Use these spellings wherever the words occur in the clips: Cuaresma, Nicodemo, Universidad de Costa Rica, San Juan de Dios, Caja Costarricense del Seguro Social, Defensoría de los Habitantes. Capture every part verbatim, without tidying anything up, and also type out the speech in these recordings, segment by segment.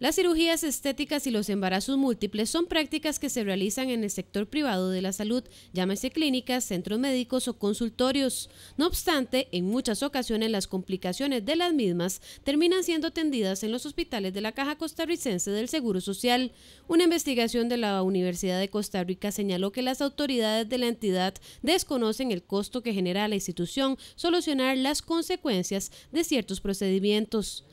Las cirugías estéticas y los embarazos múltiples son prácticas que se realizan en el sector privado de la salud, llámese clínicas, centros médicos o consultorios. No obstante, en muchas ocasiones las complicaciones de las mismas terminan siendo atendidas en los hospitales de la Caja Costarricense del Seguro Social. Una investigación de la Universidad de Costa Rica señaló que las autoridades de la entidad desconocen el costo que genera a la institución solucionar las consecuencias de ciertos procedimientos.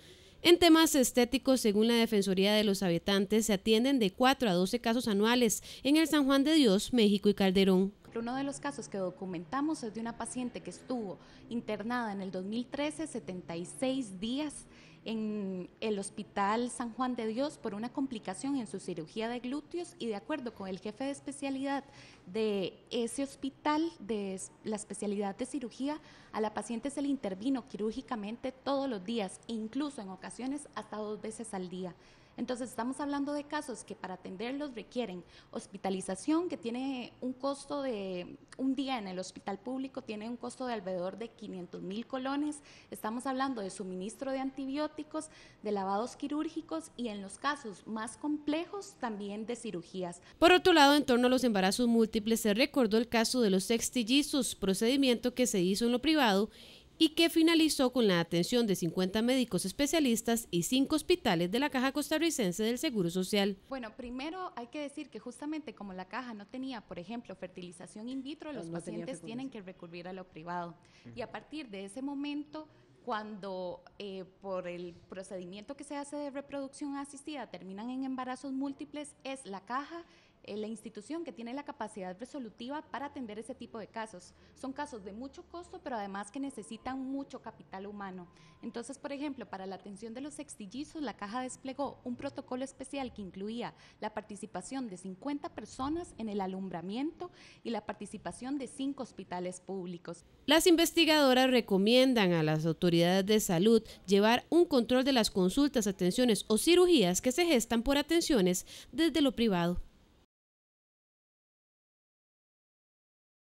En temas estéticos, según la Defensoría de los Habitantes, se atienden de cuatro a doce casos anuales en el San Juan de Dios, México y Calderón. Uno de los casos que documentamos es de una paciente que estuvo internada en el dos mil trece setenta y seis días en el hospital San Juan de Dios por una complicación en su cirugía de glúteos, y de acuerdo con el jefe de especialidad de ese hospital, de la especialidad de cirugía, a la paciente se le intervino quirúrgicamente todos los días, incluso en ocasiones hasta dos veces al día. Entonces estamos hablando de casos que para atenderlos requieren hospitalización, que tiene un costo de un día en el hospital público, tiene un costo de alrededor de quinientos mil colones. Estamos hablando de suministro de antibióticos, de lavados quirúrgicos y en los casos más complejos también de cirugías. Por otro lado, en torno a los embarazos múltiples se recordó el caso de los sextillizos, procedimiento que se hizo en lo privado y que finalizó con la atención de cincuenta médicos especialistas y cinco hospitales de la Caja Costarricense del Seguro Social. Bueno, primero hay que decir que justamente como la Caja no tenía, por ejemplo, fertilización in vitro, los pacientes tienen que recurrir a lo privado. Y a partir de ese momento, cuando eh, por el procedimiento que se hace de reproducción asistida terminan en embarazos múltiples, es la Caja la institución que tiene la capacidad resolutiva para atender ese tipo de casos. Son casos de mucho costo, pero además que necesitan mucho capital humano. Entonces, por ejemplo, para la atención de los sextillizos, la Caja desplegó un protocolo especial que incluía la participación de cincuenta personas en el alumbramiento y la participación de cinco hospitales públicos. Las investigadoras recomiendan a las autoridades de salud llevar un control de las consultas, atenciones o cirugías que se gestan por atenciones desde lo privado.